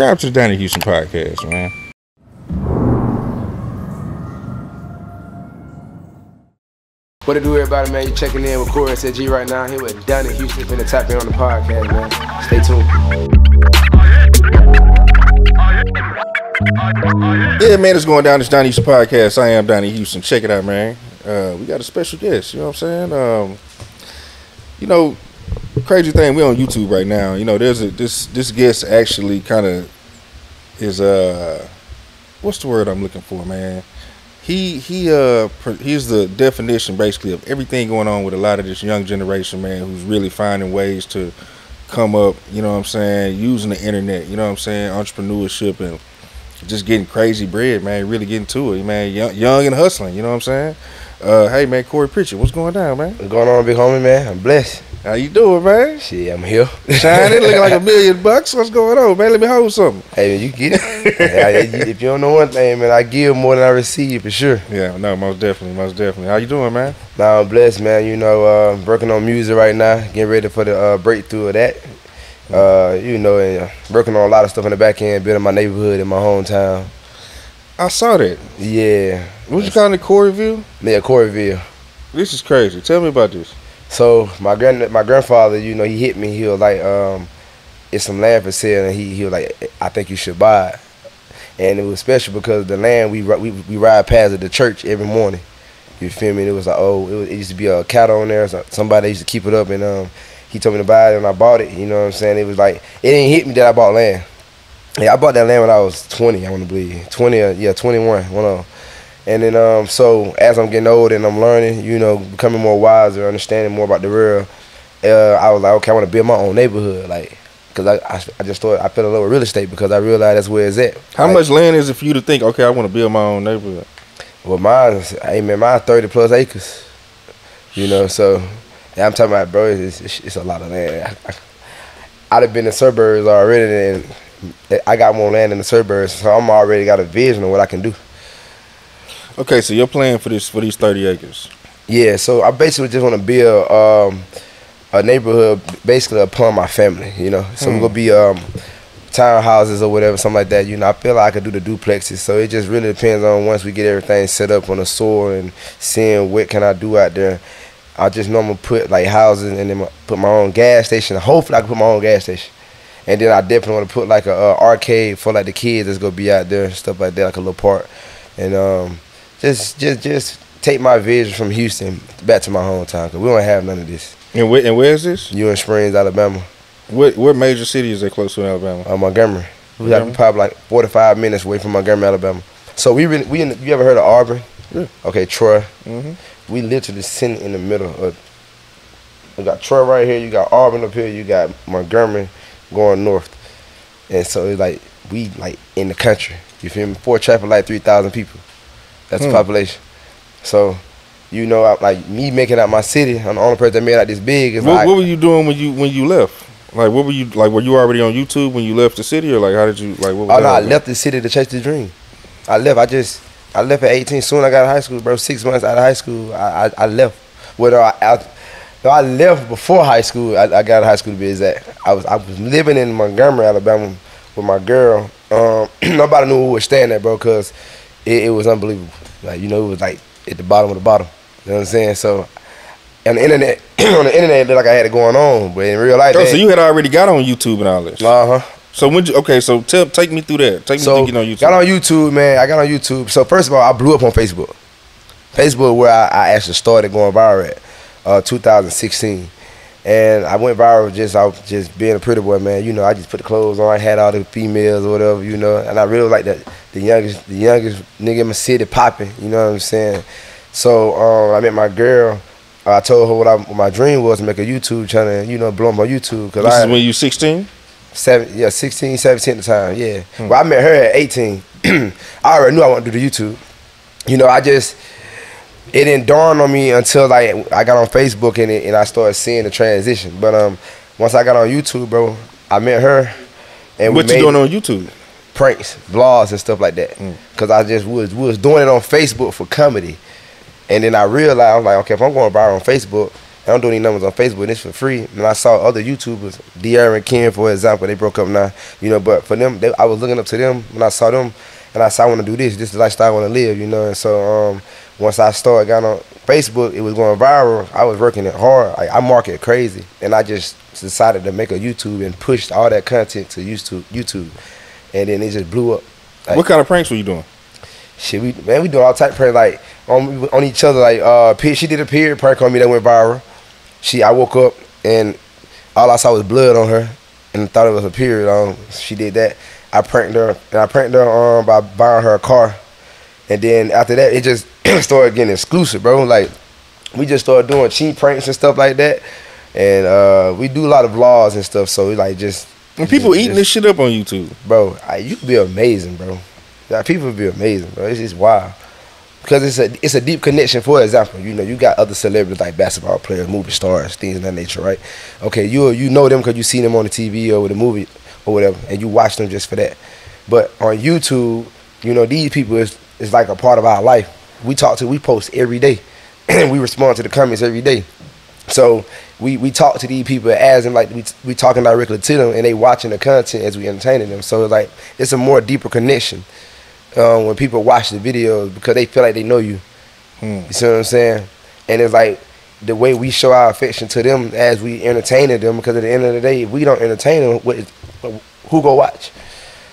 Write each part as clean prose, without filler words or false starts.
subscribe to the Donnie Houston podcast, man. What it do, everybody, man? You're checking in with Corey and G right now, here with Donnie Houston, finna tap in on the podcast, man. Stay tuned. Yeah, man, it's going down. This Donnie Houston podcast. I am Donnie Houston. Check it out, man. We got a special guest, you know what I'm saying? You know, crazy thing, we're on YouTube right now. You know, there's a this guest actually kind of is what's the word I'm looking for, man? He's the definition basically of everything going on with a lot of this young generation, man, who's really finding ways to come up, you know what I'm saying, using the internet, you know what I'm saying, entrepreneurship and just getting crazy bread, man, really getting to it, man, young and hustling, you know what I'm saying? Hey, man, Corey Pritchett, what's going down, man? What's going on, big homie, man? I'm blessed. How you doing, man? Shit, I'm here. Shining, looking like $1 million bucks. What's going on, man? Let me hold something. Hey, man, you get it. If you don't know one thing, man, I give more than I receive, for sure. Yeah, no, most definitely, most definitely. How you doing, man? Nah, I'm blessed, man. You know, working on music right now, getting ready for the breakthrough of that. You know, and working on a lot of stuff in the back end, building my neighborhood in my hometown. I saw that. Yeah. What you calling it, Coreyville? Yeah, Coreyville. This is crazy. Tell me about this. So my grandfather, you know, he hit me. He was like, it's some land for sale, and he was like, I think you should buy it. And it was special because the land we ride past at the church every morning. You feel me? And it was like, oh, it used to be a cattle on there. So somebody used to keep it up, and he told me to buy it, and I bought it. You know what I'm saying? It was like it didn't hit me that I bought land. Yeah, I bought that land when I was 20. I want to believe 21. And then, so as I'm getting older and I'm learning, you know, becoming more wiser, understanding more about the world, I was like, okay, I want to build my own neighborhood, like, because I just thought I fell in love with real estate because I realized that's where it's at. How much land is it for you to think, okay, I want to build my own neighborhood? Well, mine's 30+ acres, you know. So yeah, I'm talking about, bro, it's a lot of land. I'd have been in suburbs already, and I got more land in the suburbs, so I'm already got a vision of what I can do. Okay, so you're playing for these 30 acres. Yeah, so I basically just want to build a neighborhood basically upon my family, you know. So it's going to be townhouses or whatever, something like that. You know, I feel like I could do the duplexes. So it just really depends on once we get everything set up on the soil and seeing what can I do out there. I just know I'm going to put, like, houses and then put my own gas station. Hopefully I can put my own gas station. And then I definitely want to put, like, an arcade for, like, the kids that's going to be out there and stuff like that, like a little park. And, Just take my vision from Houston back to my hometown, because we don't have none of this. And where is this? Union Springs, Alabama. What major city is that close to Alabama? Montgomery. We have probably like 45 minutes away from Montgomery, Alabama. So you ever heard of Auburn? Yeah. Okay, Troy. Mm-hmm. We literally sitting in the middle of. You got Troy right here. You got Auburn up here. You got Montgomery going north, and so it's like we like in the country. You feel me? Fort Trafford, like 3,000 people. That's the population. So, you know, like me making out my city, I'm the only person that made out this big. Is what were you doing when you left? Like, what were you like? Were you already on YouTube when you left the city, or like how did you like? What was oh no, I left the city to chase the dream. I left at 18. Soon I got out of high school, bro. 6 months out of high school, I left. Whether I left before high school, I got out of high school to be exact. I was living in Montgomery, Alabama, with my girl. Nobody knew who was staying there, bro, cause. It was unbelievable. Like, you know, it was like at the bottom of the bottom. You know what I'm saying? So, on the internet, it looked like I had it going on, but in real life. Oh, so you had already got on YouTube and all this. Uh-huh. So so take me through that. Take me through getting on YouTube. Got on YouTube, man. I got on YouTube. So first of all, I blew up on Facebook. Facebook, where I actually started going viral at 2016. And I went viral I was just being a pretty boy, man. You know, I just put the clothes on. I had all the females or whatever, you know. And I really like the youngest nigga in my city popping. You know what I'm saying? So I met my girl. I told her what my dream was, to make a YouTube channel and, you know, blow up on YouTube. Cause this is when you 16? 16, 17 at the time, yeah. Well, I met her at 18. I already knew I wanted to do the YouTube. You know, it didn't dawn on me until like I got on Facebook and I started seeing the transition. But once I got on YouTube, bro, I met her. And what you doing on YouTube? Pranks, vlogs, and stuff like that. Cause I just was doing it on Facebook for comedy, and then I realized I was like, okay, if I'm going viral on Facebook, don't do any numbers on Facebook, and it's for free. And I saw other YouTubers, De'arra and Ken, for example, they broke up now. You know, but for them, I was looking up to them when I saw them, and I said, I want to do this. This is the lifestyle I want to live, you know. And so once I started, got on Facebook, it was going viral. I was working it hard. I market crazy, and I just decided to make a YouTube and pushed all that content to YouTube, and then it just blew up. Like, what kind of pranks were you doing? Shit, we doing all type of pranks, like on each other. Like she did a period prank on me that went viral. I woke up and all I saw was blood on her, and thought it was a period. She did that. I pranked her, and I pranked her by buying her a car, and then after that it just started getting exclusive, bro. Like we just started doing cheap pranks and stuff like that, and we do a lot of vlogs and stuff. So we like just when people eating this shit up on YouTube, bro. You could be amazing, bro. Like, people would be amazing, bro. It's just wild because it's a deep connection. For example, you know, you got other celebrities like basketball players, movie stars, things of that nature, right? Okay, you know them because you seen them on the TV or with a movie or whatever, and you watch them just for that. But on YouTube, you know, these people is like a part of our life. We post every day, and we respond to the comments every day. So we talk to these people as and like we talking directly to them, and they watching the content as we entertaining them. So like it's a more deeper connection when people watch the videos because they feel like they know you. You see what I'm saying? And it's like the way we show our affection to them as we entertaining them, because at the end of the day, if we don't entertain them, who go watch?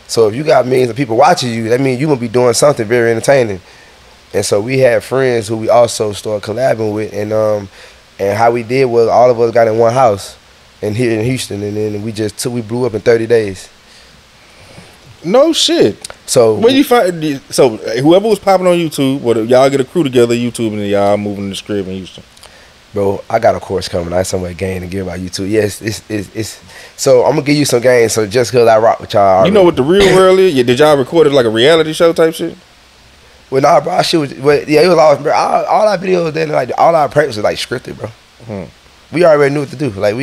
So if you got millions of people watching you, that means you gonna be doing something very entertaining. And so we had friends who we also started collabing with, and how we did was all of us got in one house, and here in Houston, and then we blew up in 30 days. No shit. So when you find, so whoever was popping on YouTube, well, y'all get a crew together, YouTube, and then y'all moving to this crib in Houston. Bro, I got a course coming. I ain't so much game to give out YouTube. Yes, it's so I'm gonna give you some games. So just cause I rock with y'all, you know what the real world is. Yeah, did y'all record it like a reality show type shit? Well, nah, bro. Yeah, it was all our videos. Then like all our practice was like scripted, bro. We already knew what to do. Like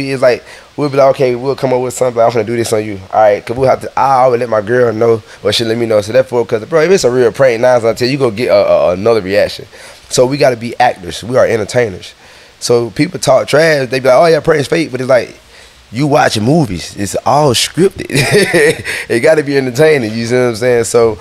we'll be like, okay, we'll come up with something. Like, I'm gonna do this on you. All right, cause we'll have to. I always let my girl know, or she let me know. So therefore, cause bro, if it's a real prank, you go get another reaction. So we gotta be actors. We are entertainers. So people talk trash, they be like, oh yeah, prank's fake, but it's like, you watching movies, it's all scripted. It gotta be entertaining, you see what I'm saying? So,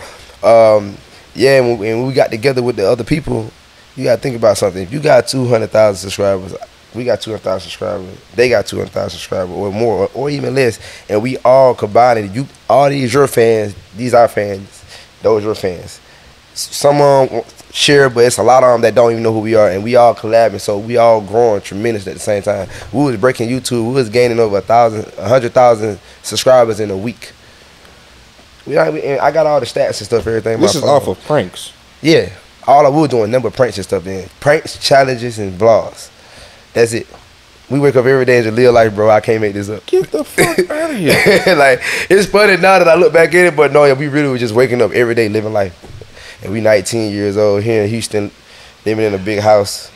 yeah, and when we got together with the other people, you gotta think about something. If you got 200,000 subscribers, we got 200,000 subscribers, they got 200,000 subscribers, or more, or even less, and we all combined, all these your fans, these our fans, those your fans. Some of them share, but it's a lot of them that don't even know who we are, and we all collabing, so we all growing tremendous at the same time. We was breaking YouTube, we was gaining over 100,000 subscribers in a week. I got all the stats and stuff, everything. This is off of pranks. Yeah, all we were doing, number of pranks and stuff, then pranks, challenges, and vlogs. That's it. We wake up every day and just live life, bro. I can't make this up. Get the fuck out of here. Like it's funny now that I look back at it, but no, we really were just waking up every day living life. And we 19 years old here in Houston, living in a big house,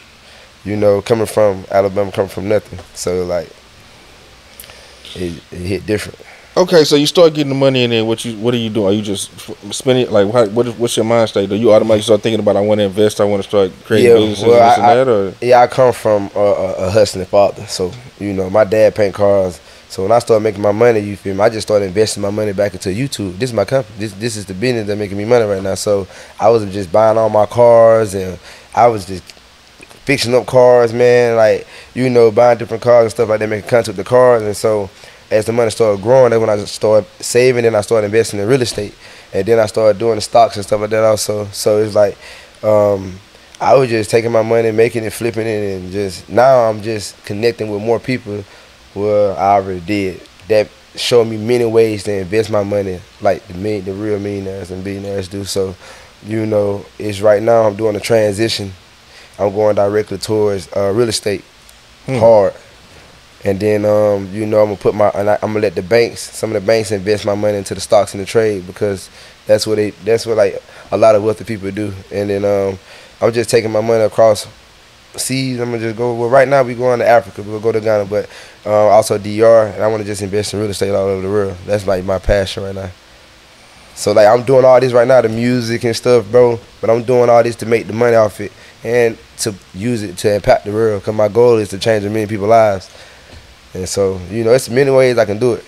you know, coming from Alabama, coming from nothing. So, like, it hit different. Okay, so you start getting the money in there. What are you doing? Are you just spending it? Like, what's your mind state? Do you automatically start thinking about, I want to invest, I want to start creating businesses and that? Or? Yeah, I come from a hustling father. So, you know, my dad paint cars. So when I started making my money, you feel me, I just started investing my money back into YouTube. This is my company. This is the business that's making me money right now. So I was just buying all my cars, and I was just fixing up cars, man. Like, you know, buying different cars and stuff like that, making content with the cars. And so as the money started growing, that's when I started saving, and I started investing in real estate. And then I started doing the stocks and stuff like that also. So it's like I was just taking my money, making it, flipping it, and just now I'm just connecting with more people. Well, I already did. That showed me many ways to invest my money, like the real millionaires and billionaires do. So, you know, it's right now I'm doing a transition. I'm going directly towards real estate, hard. And then, you know, I'm gonna let the banks, some of the banks invest my money into the stocks and the trade, because that's what like a lot of wealthy people do. And then I'm just taking my money across seas. I'm gonna just go. Well, right now we're going to Africa. We'll go to Ghana, but also DR, and I want to just invest in real estate all over the world. That's like my passion right now. So like I'm doing all this right now, the music and stuff, bro, but I'm doing all this to make the money off it and to use it to impact the world, because my goal is to change as many people's lives. And so, you know, it's many ways I can do it.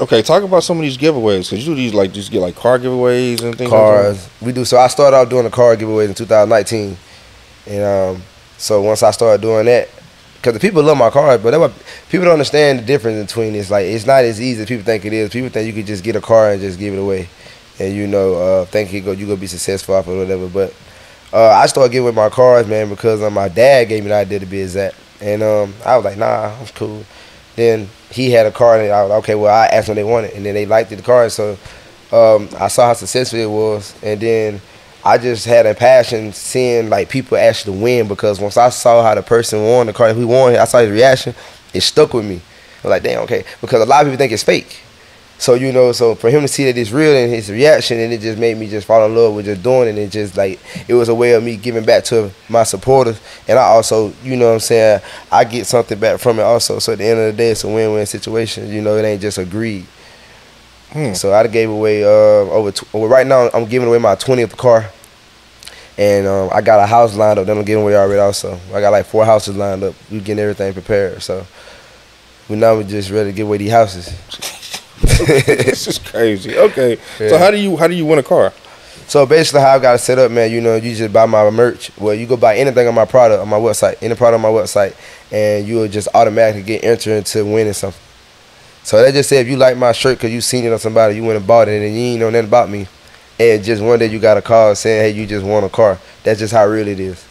Okay, talk about some of these giveaways, because you do these, like, just get, like, car giveaways and things. Cars. Like that. We do. So I started out doing the car giveaways in 2019. And so once I started doing that, because the people love my cars, but people don't understand the difference between this. Like, it's not as easy as people think it is. People think you could just get a car and just give it away. And, you know, think you're going to be successful off or whatever. But I started giving away my cars, man, because my dad gave me the idea to be exact. And I was like, nah, I'm cool. Then he had a car, and I was like, okay, well, I asked them what they wanted, and then they liked the car. So I saw how successful it was, and then I just had a passion seeing, like, people actually win, because once I saw how the person won the car, who won it, I saw his reaction, it stuck with me. I'm like, damn, okay, because a lot of people think it's fake. So, you know, so for him to see that it's real and his reaction, and it just made me just fall in love with just doing it. And it just, like, it was a way of me giving back to my supporters. And I also, you know what I'm saying, I get something back from it also. So at the end of the day, it's a win-win situation. You know, it ain't just a greed. So I gave away right now I'm giving away my 20th car. And I got a house lined up that I'm giving away already also. I got, like, 4 houses lined up. We're getting everything prepared. So now we're just ready to give away these houses. This is crazy. Okay, yeah. So how do you win a car? So basically, how I got it set up, man. You know, you just buy my merch. Well, you go buy anything on my product on my website, any product on my website, and you'll just automatically get entered into winning something. So that just said, if you like my shirt because you seen it on somebody, you went and bought it, and you ain't know nothing about me, and just one day you got a call saying, hey, you just won a car. That's just how real it is.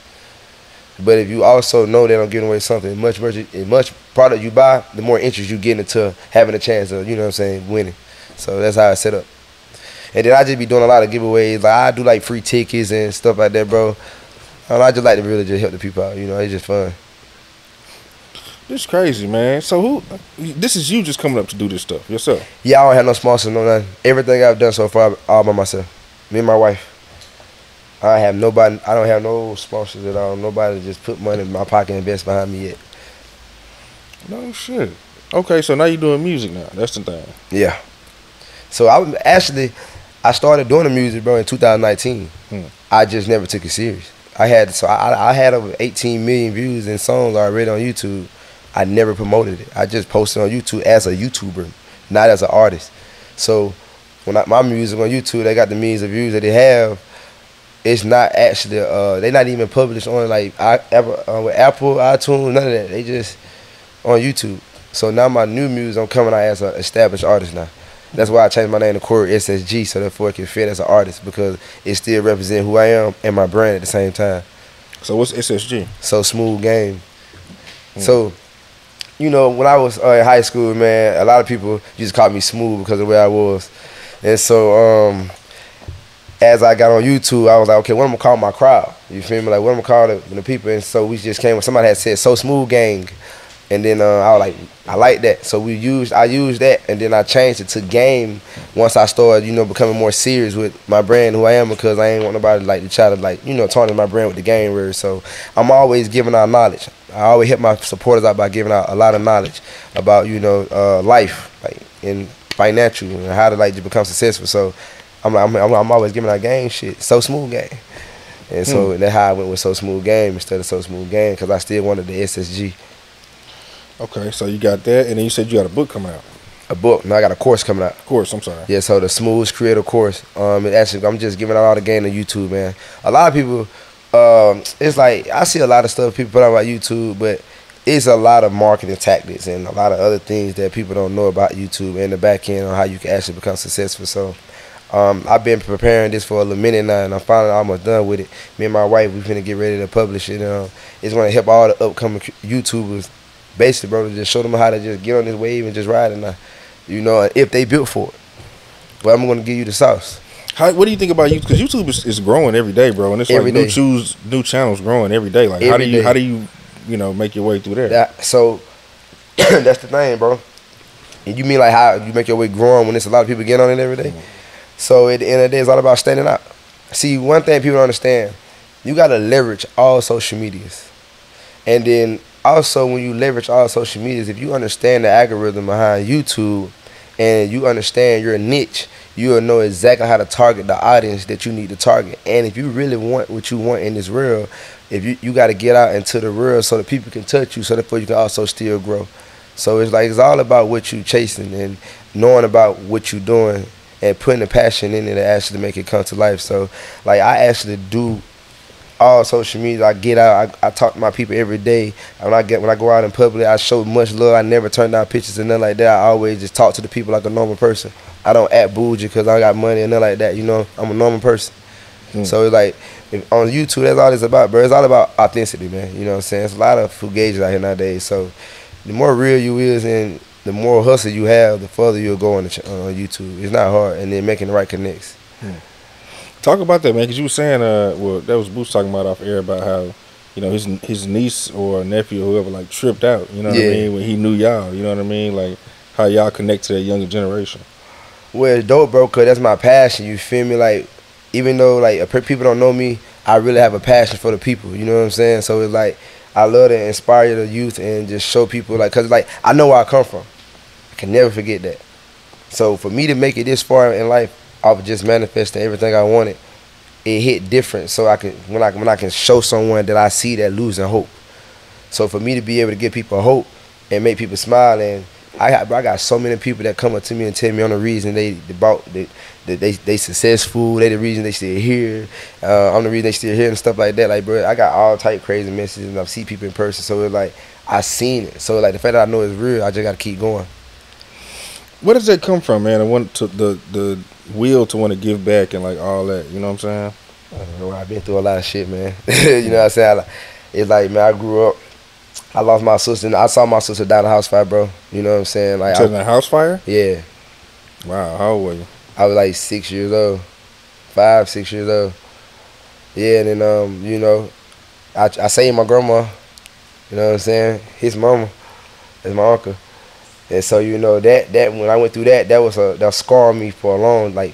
But if you also know that I'm giving away something, much product you buy, the more interest you get into having a chance of, you know what I'm saying, winning. So that's how I set up. And then I just be doing a lot of giveaways. Like, I do, like, free tickets and stuff like that, bro. And I just like to really just help the people out. You know, it's just fun. This is crazy, man. So this is you just coming up to do this stuff yourself? Yeah, I don't have no sponsors, no nothing. Everything I've done so far, all by myself. Me and my wife. I have nobody. I don't have no sponsors at all. Nobody just put money in my pocket and invest behind me yet. No shit. Okay, so now you're doing music now. That's the thing. Yeah. So I started doing the music, bro, in 2019. I just never took it serious. I had over 18 million views and songs already on YouTube. I never promoted it. I just posted on YouTube as a YouTuber, not as an artist. So when my music on YouTube, they got the millions of views that they have. It's not actually, they're not even published on, like, with Apple, iTunes, none of that. They just on YouTube. So now my new music, I'm coming out as an established artist now. That's why I changed my name to Corey SSG, so therefore it can fit as an artist, because it still represents who I am and my brand at the same time. So what's SSG? So Smooth Game. So, you know, when I was in high school, man, a lot of people just called me Smooth because of the way I was. And so, as I got on YouTube, I was like, okay, what am I calling my crowd? You feel me? Like, what am I calling the people? And so we just came with somebody had said, So Smooth Gang. And then I was like, I like that. So I used that, and then I changed it to Game once I started, you know, becoming more serious with my brand, who I am, because I ain't want nobody to, like, to try to, like, you know, tarnish my brand with the game word. So I'm always giving out knowledge. I always help my supporters out by giving out a lot of knowledge about, you know, life, like, and financial, and how to, like, to become successful. So I'm always giving out game shit. So Smooth Game. And so that's how I went with So Smooth Game instead of So Smooth Game, because I still wanted the SSG. Okay, so you got that, and then you said you got a book coming out. A book? No, I got a course coming out. Course, I'm sorry. Yeah, so the Smooth Creator Course. Actually, I'm just giving out all the game on YouTube, man. A lot of people, it's like, I see a lot of stuff people put out about YouTube, but it's a lot of marketing tactics and a lot of other things that people don't know about YouTube and the back end on how you can actually become successful. So I've been preparing this for a little minute now, and I'm finally almost done with it. Me and my wife, we finna get ready to publish it. It's going to help all the upcoming YouTubers, basically, bro, to just show them how to just get on this wave and just ride it now, you know, if they built for it. But I'm going to give you the sauce. What do you think about YouTube? Because YouTube is growing every day, bro, and it's every like new channels growing every day. Like, how do you know, make your way through there? So that's the thing, bro. And you mean like how you make your way growing when there's a lot of people getting on it every day? So at the end of the day, it's all about standing out. See, one thing people don't understand, you got to leverage all social medias. And then also when you leverage all social medias, if you understand the algorithm behind YouTube and you understand your niche, you'll know exactly how to target the audience that you need to target. And if you really want what you want in this world, if you got to get out into the world so that people can touch you, so therefore you can also still grow. So it's like, it's all about what you chasing and knowing about what you doing and putting the passion in it to actually make it come to life. So like, I actually do all social media. I get out, I talk to my people every day. When I go out in public, I show much love. I never turn down pictures and nothing like that. I always just talk to the people like a normal person. I don't act bougie because I got money and nothing like that. You know, I'm a normal person. Mm. So it's like, on YouTube, that's all it's about, bro. It's all about authenticity, man. You know what I'm saying? It's a lot of fugazi out here nowadays. So the more real you is and the more hustle you have, the further you'll go on YouTube. It's not hard. And then making the right connects. Mm. Talk about that, man, because you were saying, well, that was Boots talking about off air about how, you know, his niece or nephew or whoever, like, tripped out, you know what I mean, when he knew y'all, you know what I mean? Like, how y'all connect to that younger generation. Well, it's dope, bro, because that's my passion, you feel me? Like, even though, like, people don't know me, I really have a passion for the people, you know what I'm saying? So it's like, I love to inspire the youth and just show people, like, because, like, I know where I come from. I can never forget that. So for me to make it this far in life, I was just manifesting everything I wanted. It hit different, so I can when I can show someone that I see that losing hope. So for me to be able to give people hope and make people smile, and I got so many people that come up to me and tell me on the reason they successful, they the reason they still here, I'm the reason they still here and stuff like that. Like, bro, I got all type crazy messages, and I've seen people in person, so it's like I seen it. So like the fact that I know it's real, I just gotta keep going. Where does that come from, man? I want to the will to want to give back and like all that, you know what I'm saying? I've been through a lot of shit, man. You know what I'm saying? It's like, man, I grew up, I lost my sister, and I saw my sister die in a house fire, bro. You know what I'm saying? Like, in a house fire? Yeah. Wow, how old were you? I was like 6 years old, 5, 6 years old. Yeah, and then you know, I saved my grandma. You know what I'm saying? His mama is my uncle. And so, you know, that when I went through that was that scarred me for a long, like,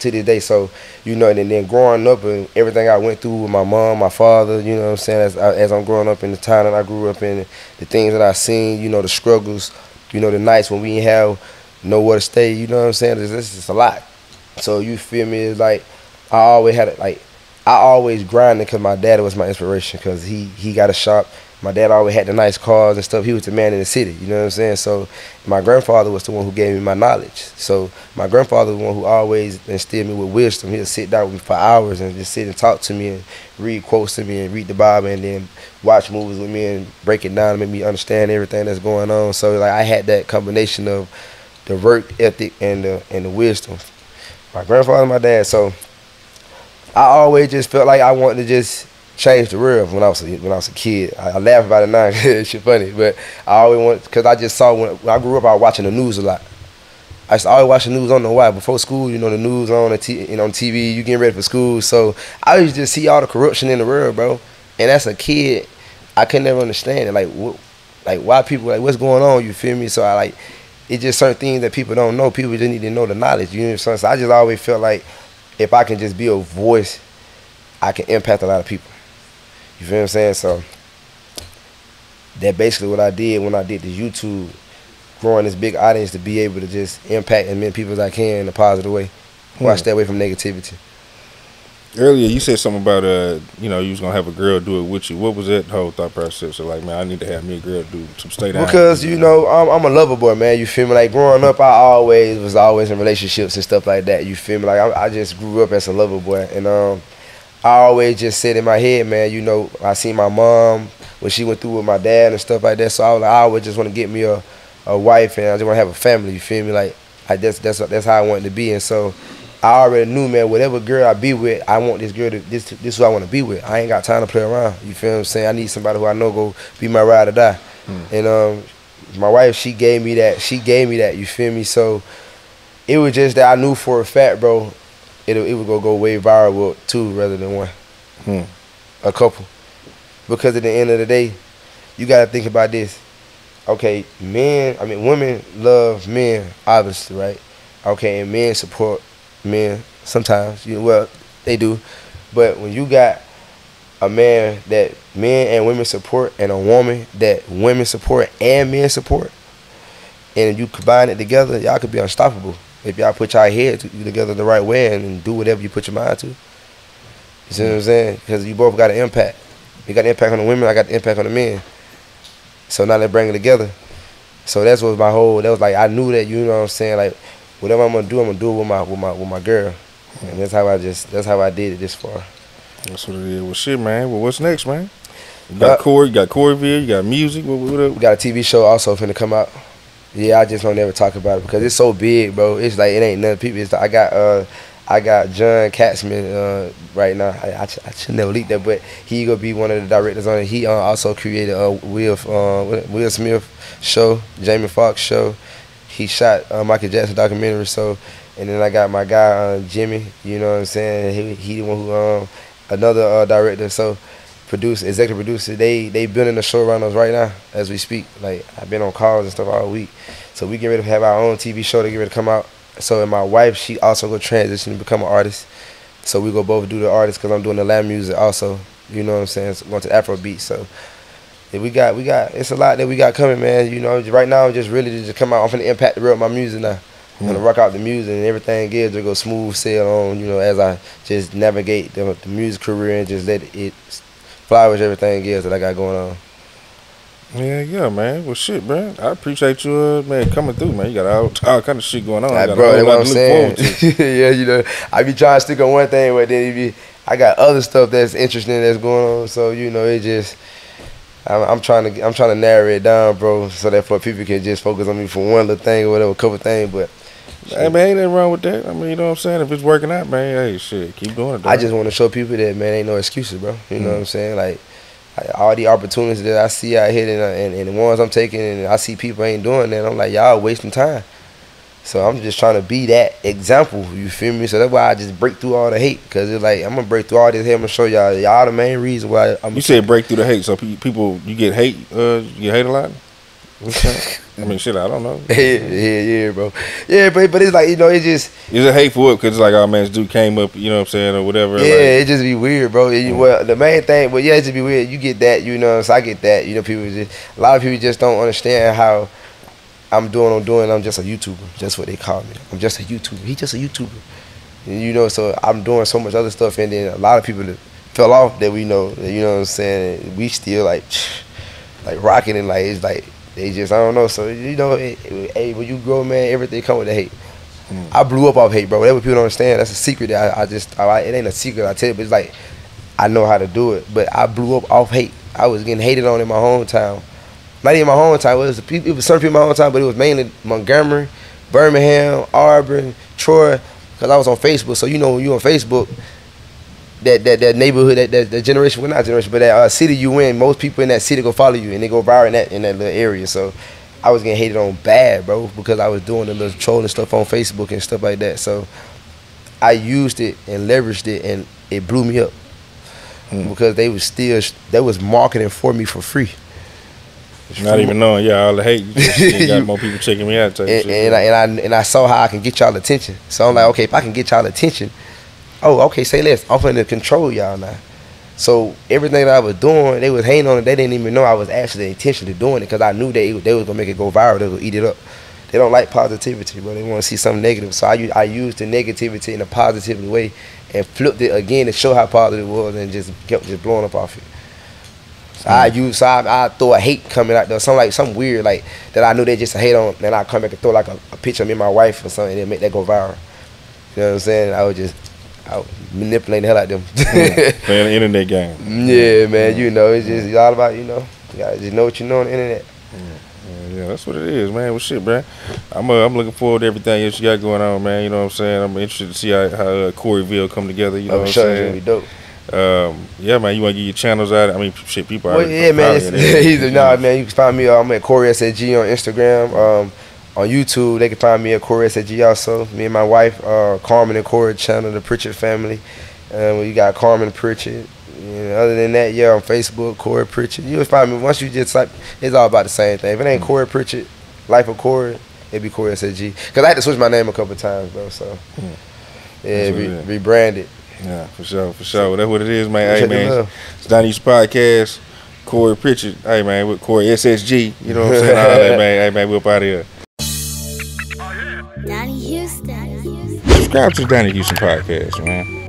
to this day. So, you know, and then growing up and everything I went through with my mom, my father, you know what I'm saying, as I'm growing up in the town that I grew up in, the things that I seen, you know, the struggles, you know, the nights when we didn't have nowhere to stay, you know what I'm saying, it's just a lot. So, you feel me, it's like, I always grinded because my dad was my inspiration, because he got a shop. My dad always had the nice cars and stuff. He was the man in the city, you know what I'm saying? So my grandfather was the one who gave me my knowledge. So my grandfather was the one who always instilled me with wisdom. He'll sit down with me for hours and just sit and talk to me and read quotes to me and read the Bible and then watch movies with me and break it down and make me understand everything that's going on. So like, I had that combination of the work ethic and the wisdom. My grandfather and my dad. So I always just felt like I wanted to just change the world when I was a kid. I laugh about it now, it's shit funny, but I always wanted, because I just saw, when I grew up, I was watching the news a lot. I used to always watch the news, I don't know why, before school, you know, the news on, and on TV, you getting ready for school, so I used to just see all the corruption in the world, bro, and as a kid, I could never understand it, like, why people, like, what's going on, you feel me? So I, like, it's just certain things that people don't know, people just need to know the knowledge, you know what I'm saying? So I just always felt like, if I can just be a voice, I can impact a lot of people. You feel what I'm saying? So that basically what I did when I did the YouTube, growing this big audience to be able to just impact as many people as I can in a positive way. Watch that way from negativity. Earlier you said something about you know, you was gonna have a girl do it with you. What was that whole thought process? So like, man, I need to have me a girl do some stay down. Because you know, I'm a lover boy, man. You feel me? Like growing up, I was always in relationships and stuff like that. You feel me? Like I just grew up as a lover boy, and I always just said in my head, man, you know, I seen my mom, what she went through with my dad and stuff like that, so I was like, I always just want to get me a wife, and I just want to have a family, you feel me? Like, that's how I wanted to be, and so I already knew, man, whatever girl I be with, I want this girl to, this is who I want to be with. I ain't got time to play around, you feel what I'm saying? I need somebody who I know go be my ride or die. Mm. And my wife, she gave me that, you feel me? So it was just that I knew for a fact, bro, it would go way viral with two rather than one, a couple. Because at the end of the day, you got to think about this. Okay, women love men, obviously, right? Okay, and men support men sometimes. You know, well, they do. But when you got a man that men and women support and a woman that women support and men support, and you combine it together, y'all could be unstoppable. If y'all put y'all heads together the right way and do whatever you put your mind to. You see what I'm saying? Because you both got an impact. You got an impact on the women, I got the impact on the men. So now let's bring it together. So that's what my whole, that was like, I knew that, you know what I'm saying? Like, whatever I'm gonna do it with my girl. And that's how I just, that's how I did it this far. That's what it is. Well, shit, man. Well, what's next, man? You got Corey, you got Coreyville, you got music, what up? We got a TV show also finna come out. Yeah, I just don't ever talk about it because it's so big, bro. It's like it ain't nothing. People, it's like, I got John Katzman right now. I should never leak that, but he gonna be one of the directors on it. He also created a Will Smith show, Jamie Foxx show. He shot Michael Jackson documentary. So, and then I got my guy Jimmy. You know what I'm saying? He the one who another director. So. Produce, executive producer, they building the show around us right now as we speak. Like, I've been on calls and stuff all week. So we get ready to have our own TV show to get ready to come out. So, and my wife, she also go transition and become an artist. So we go both do the artist because I'm doing the lab music also. You know what I'm saying? So going to Afrobeat. So yeah, we got, it's a lot that we got coming, man. You know, right now I'm just really to just come out. I'm finna impact the world with my music now. I'm gonna rock out the music and everything gives to go smooth sail on, you know, as I just navigate the music career and just let it flowers, everything else that I got going on. Yeah, yeah, man. Well, shit, man. I appreciate you, man, coming through, man. You got all kind of shit going on. Like, got bro, that's what I'm saying. Yeah, you know, I be trying to stick on one thing, but then I got other stuff that's interesting that's going on. So you know, it just I'm trying to narrow it down, bro, so that for people can just focus on me for one little thing or whatever, couple things, but. Hey, man, ain't nothing wrong with that. I mean, you know what I'm saying? If it's working out, man, hey, shit, keep doing it, dog. I just want to show people that, man, ain't no excuses, bro. You know what I'm saying? Like, all the opportunities that I see out here and the ones I'm taking and I see people ain't doing that, I'm like, y'all wasting time. So I'm just trying to be that example, you feel me? So that's why I just break through all the hate, because it's like, I'm going to break through all this hate. I'm going to show y'all. Y'all the main reason why I'm. You said break through the hate, so people, you hate a lot? I mean, shit, I don't know. Yeah, bro. Yeah, but it's like, you know, it just... It's a hateful whip because it's like, oh, man, this dude came up, you know what I'm saying, or whatever. Yeah, like, it just be weird, bro. Well, the main thing, but yeah, it just be weird. You get that, you know, so I get that. You know, people just... A lot of people just don't understand how I'm doing. I'm just a YouTuber. That's what they call me. I'm just a YouTuber. He's just a YouTuber. And, you know, so I'm doing so much other stuff, and then a lot of people that fell off that we know, you know what I'm saying? We still, like rocking it. Like, it's like... They just, I don't know. So, you know, hey, when you grow, man, everything come with the hate. I blew up off hate, bro. That's what people don't understand. That's a secret that I it ain't a secret I tell you, but it's like, I know how to do it. But I blew up off hate. I was getting hated on in my hometown. Not even my hometown. It was certain people in my hometown, but it was mainly Montgomery, Birmingham, Auburn, Troy, because I was on Facebook. So, you know, when you on Facebook, that neighborhood, that generation, well, not generation, but that city you in, most people in that city go follow you and they go viral in that little area. So I was getting hated on bad, bro, because I was doing the little trolling stuff on Facebook and stuff like that. So I used it and leveraged it, and it blew me up because they was marketing for me for free. Not even knowing, yeah, all the hate. You got more people checking me out. And I saw how I can get y'all attention. So I'm like, okay, if I can get y'all attention. Oh, okay, say less. I'm finna control y'all now. So everything that I was doing, they was hating on it. They didn't even know I was actually intentionally doing it because I knew they was gonna make it go viral. They gonna eat it up. They don't like positivity, but they want to see something negative. So I used the negativity in a positive way and flipped it again to show how positive it was and just kept just blowing up off it. So I throw a hate coming out there, something weird like that I knew they just hate on, and I come back and throw like a picture of me and my wife or something and make that go viral. You know what I'm saying? I would just. I manipulating the hell out of them. Playing the internet game. Yeah, man, you know, it's just all about, you know, you gotta just know what you know on the internet. Yeah, that's what it is, man. Well, shit, man. I'm looking forward to everything else you got going on, man. You know what I'm saying? I'm interested to see how Coreyville come together, you know what I'm saying? It's gonna be dope. Yeah, man, you want to get your channels out? I mean, shit, people are yeah, man. Man, you can find me, I'm at CoreySG on Instagram. On YouTube, they can find me at Corey SG also. Me and my wife, Carmen and Corey channel, the Pritchett family. We got Carmen Pritchett. And other than that, yeah, on Facebook, Corey Pritchett. You'll find me once you just type. It's all about the same thing. If it ain't Corey Pritchett, Life of Corey, it'd be Corey SG. Cause I had to switch my name a couple of times, bro. So yeah, rebrand it. Yeah, for sure. That's what it is, man. Hey, man, it's Donnie's podcast. Corey Pritchett. Hey, man, with Corey SSG. You know what I'm saying? Hey, man, we up out of here. Donnie Houston. subscribe to the Donnie Houston podcast, man.